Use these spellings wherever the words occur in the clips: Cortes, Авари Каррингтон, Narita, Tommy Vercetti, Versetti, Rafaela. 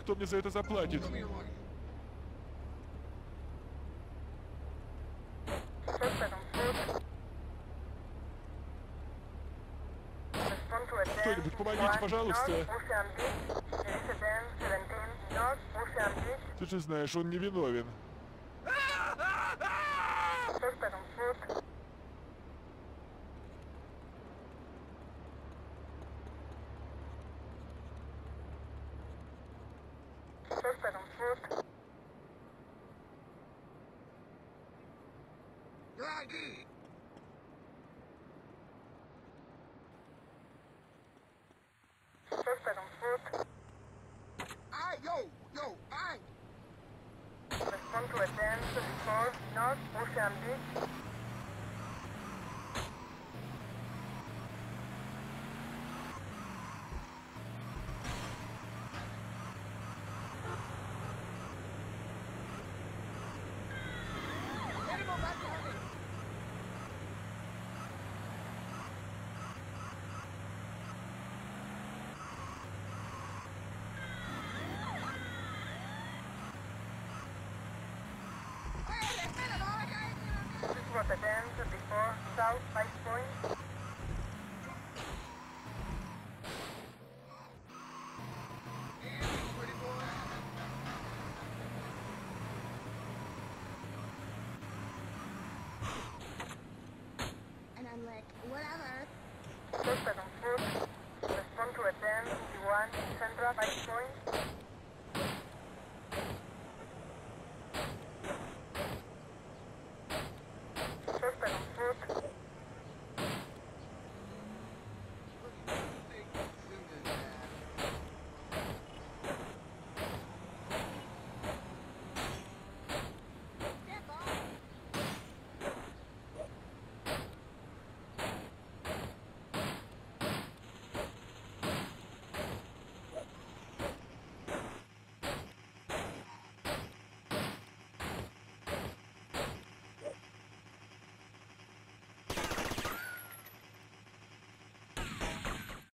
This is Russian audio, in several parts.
Кто мне за это заплатит? Кто-нибудь, помогите, пожалуйста. Ты же знаешь, он невиновен.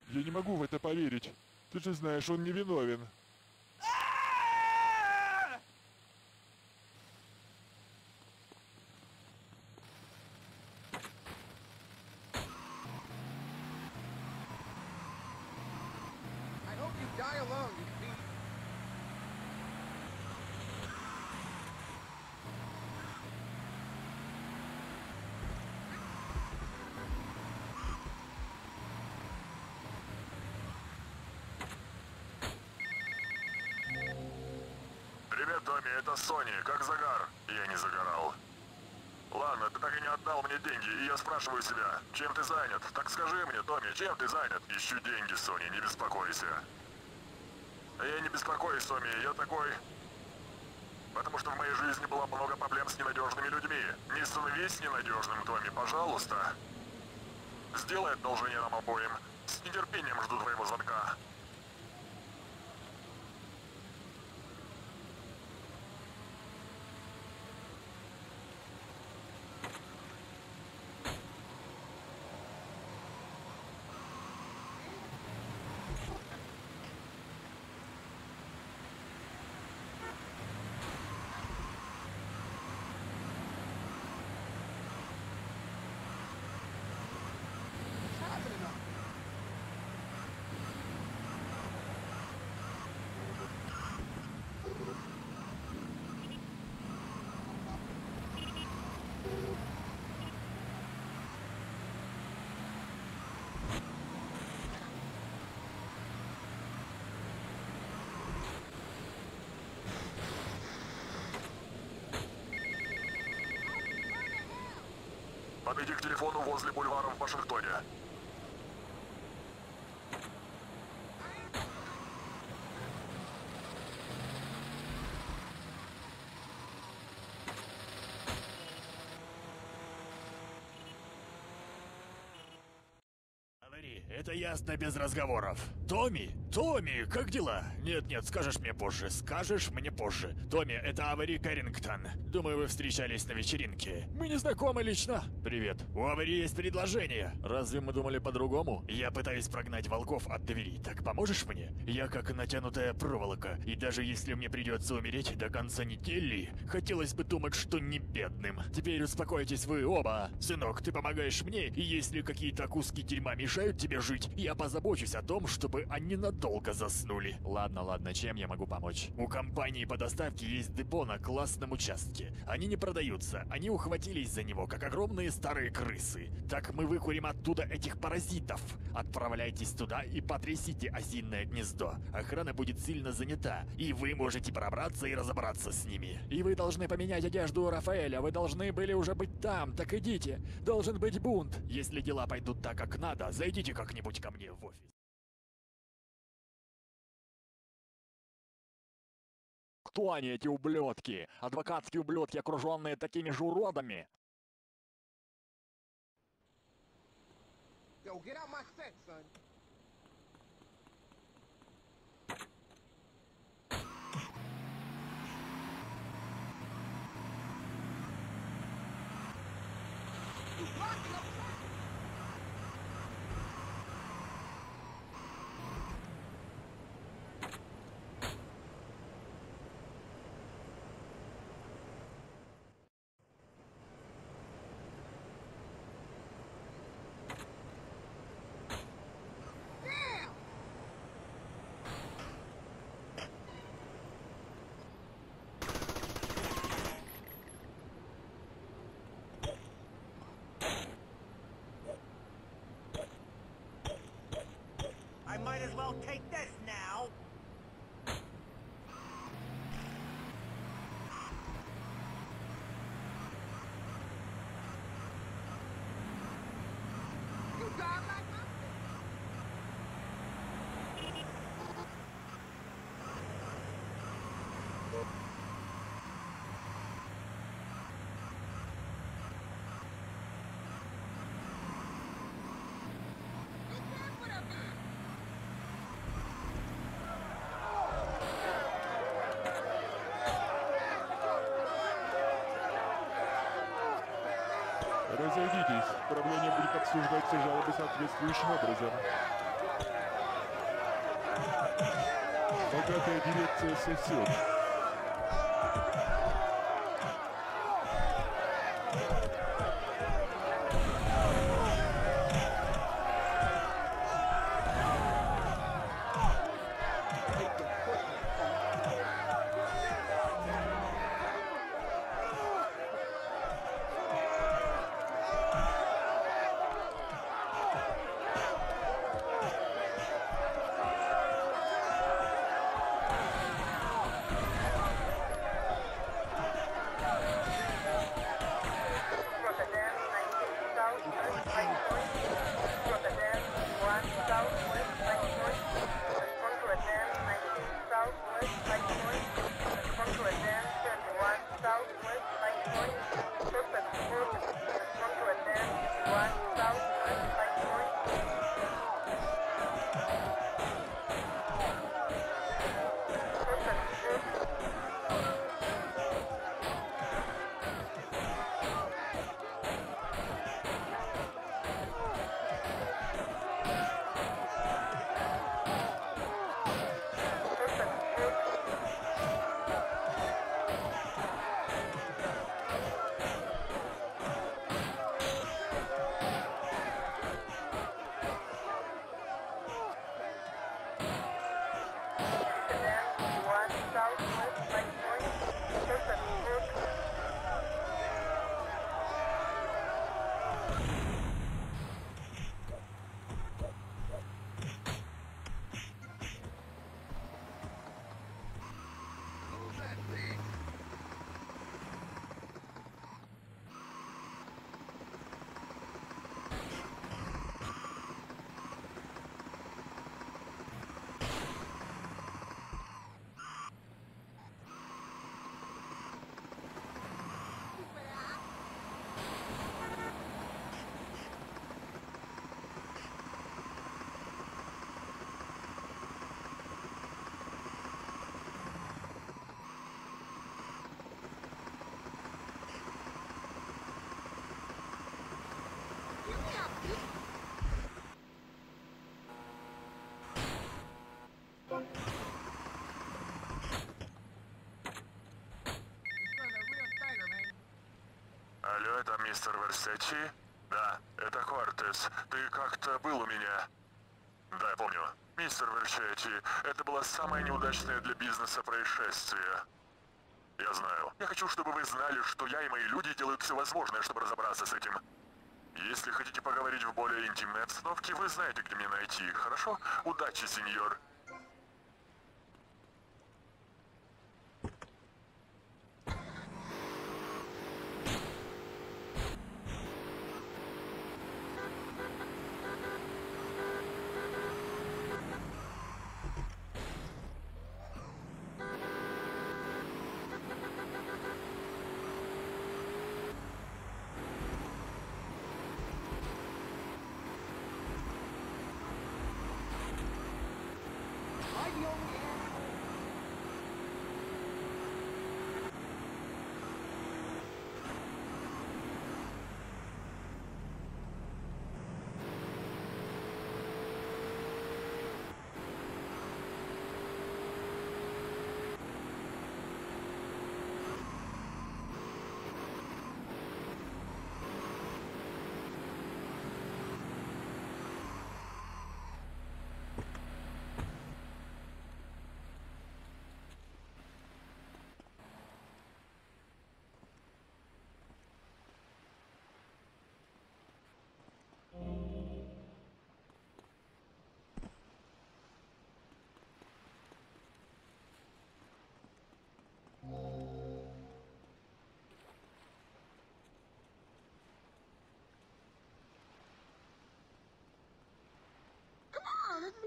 Я не могу в это поверить. Ты же знаешь, он невиновен. Спрашиваю себя, чем ты занят? Так скажи мне, Томми, чем ты занят? Ищу деньги, Соня, не беспокойся. Я не беспокоюсь, Томми, я такой... Потому что в моей жизни было много проблем с ненадежными людьми. Не становись ненадежным, Томми, пожалуйста. Сделай одолжение нам обоим. С нетерпением жду твоего звонка. Подойди к телефону возле бульвара в Вашингтоне. Это ясно без разговоров. Томми? Томми, как дела? Нет-нет, скажешь мне позже, скажешь мне позже. Томми, это Авари Каррингтон. Думаю, вы встречались на вечеринке. Мы не знакомы лично. Привет. У Авари есть предложение. Разве мы думали по-другому? Я пытаюсь прогнать волков от двери. Так поможешь мне? Я как натянутая проволока. И даже если мне придется умереть до конца недели, хотелось бы думать, что не бедным. Теперь успокойтесь вы оба. Сынок, ты помогаешь мне, и если какие-то куски дерьма мешают тебе жить, я позабочусь о том, чтобы они надолго заснули. Ладно, ладно, чем я могу помочь? У компании по доставке есть депо на классном участке. Они не продаются, они ухватились за него, как огромные старые крысы. Так мы выкурим оттуда этих паразитов. Отправляйтесь туда и потрясите осиное гнездо. Охрана будет сильно занята, и вы можете пробраться и разобраться с ними. И вы должны поменять одежду у Рафаэля, вы должны были уже быть там, так идите. Должен быть бунт. Если дела пойдут так, как надо, зайдите как-нибудь ко мне в офис. Кто они, эти ублюдки? Адвокатские ублюдки, окруженные такими же уродами. Yo, get out my set, son. Might as well take this now. You got like my... Разойдитесь. Правление будет обсуждать все жалобы соответствующим образом. Богатая дирекция сосед. Алло, это мистер Версетти? Да, это Кортес. Ты как-то был у меня. Да, помню. Мистер Версетти, это было самое неудачное для бизнеса происшествие. Я знаю. Я хочу, чтобы вы знали, что я и мои люди делают все возможное, чтобы разобраться с этим. Если хотите поговорить в более интимной обстановке, вы знаете, где меня найти. Хорошо? Удачи, сеньор. This is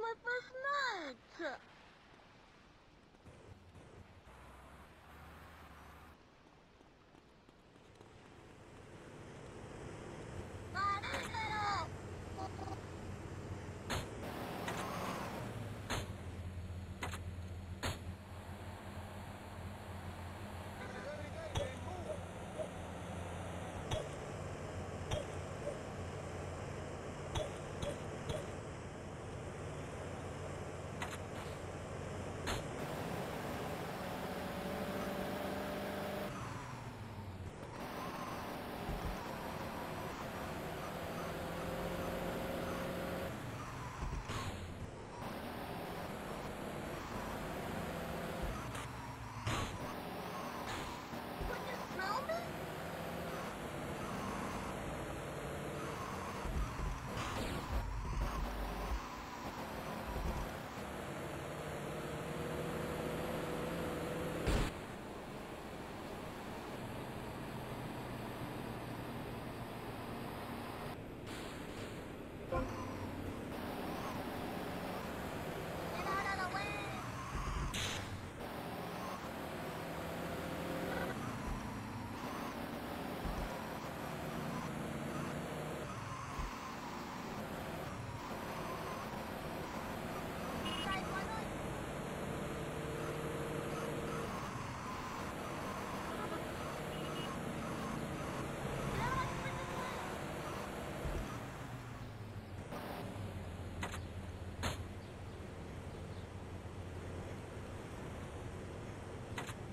my first night!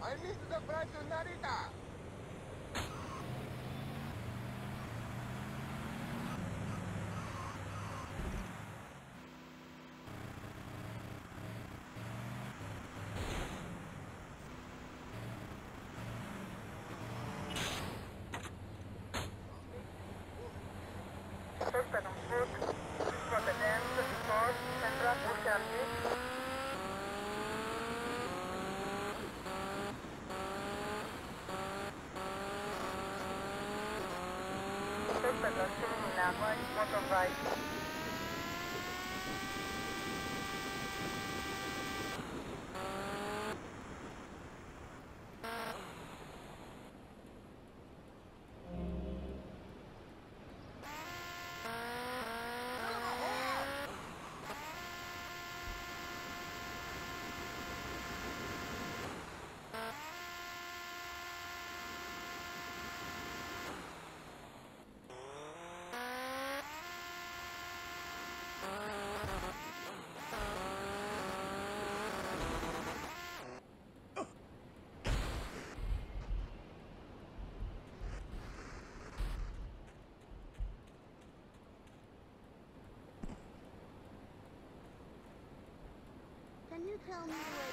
I miss the brand of Narita! Tell me.